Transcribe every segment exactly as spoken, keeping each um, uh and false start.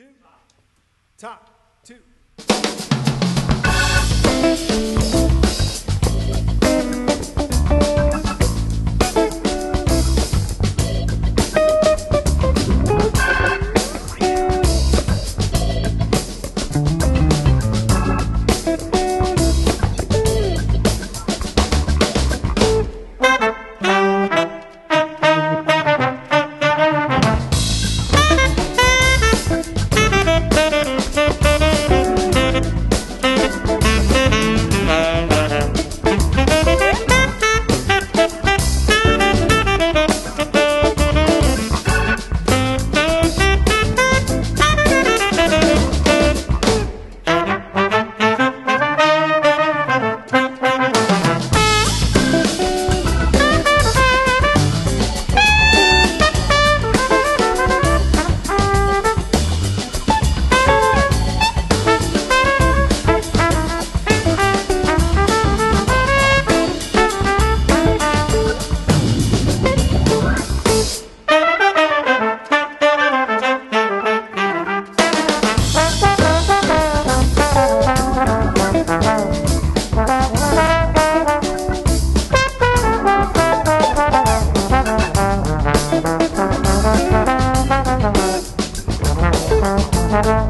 two, top two.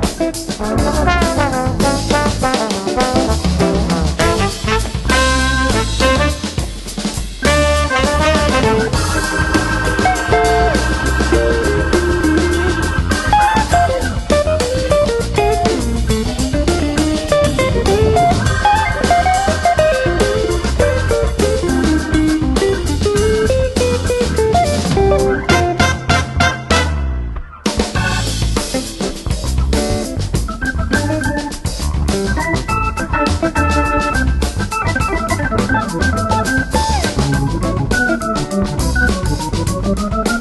We'll be right back.